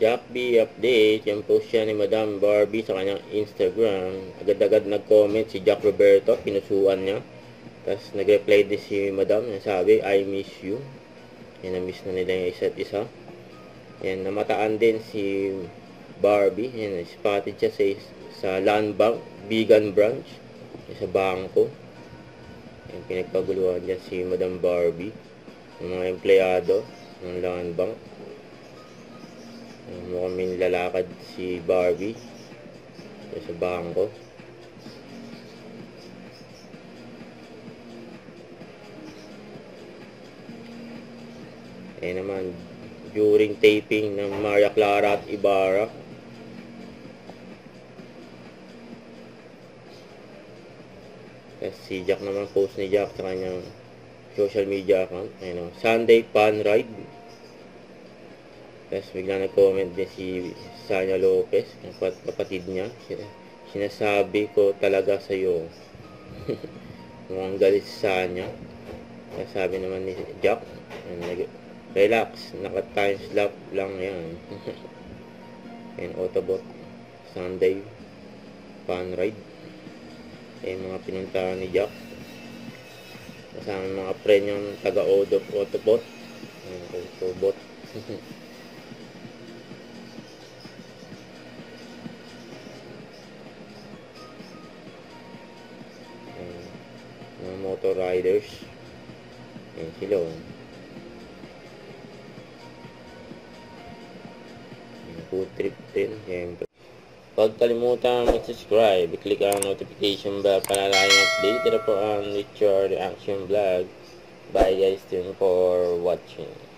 Jakbie update, yung post siya ni Madam Barbie sa kanyang Instagram. Agad-agad nag-comment si Jak Roberto, pinusuan niya. Tapos nag-reply din si Madam, sabi, I miss you. Yan, na-miss na nila yung isa't isa. Yan, namataan din si Barbie. Yan, spotted siya sa Land Bank, Bigan Branch, sa bangko. Yan, pinagpaguluhan niya si Madam Barbie, ng mga empleyado ng Land Bank. Mukhang may nilalakad si Barbie sa bangko. Eh naman, during taping ng Maria Clara at Ibarra, si Jak naman, post ni Jak sa kanyang social media account, ayun, Sunday Pan Ride. Tapos bigla nag-comment din si Sanya Lopez, yung kapatid niya. Sinasabi ko talaga sa'yo. Mukhang galit si Sanya. Tapos sabi naman ni Jak, relax, naka-timeslap lang yan. And Autobot, Sunday, Fun Ride. Yung mga pinuntahan ni Jak. Kasama mga friend yung taga-odop Autobot. Autobot. Motor riders. Ayan sila. Good trip din. Siyempre. Huwag kalimutan mag-subscribe. I-click ang notification bell para lagi updated po ang Richard Reaction Vlog. Bye guys. Thank you for watching.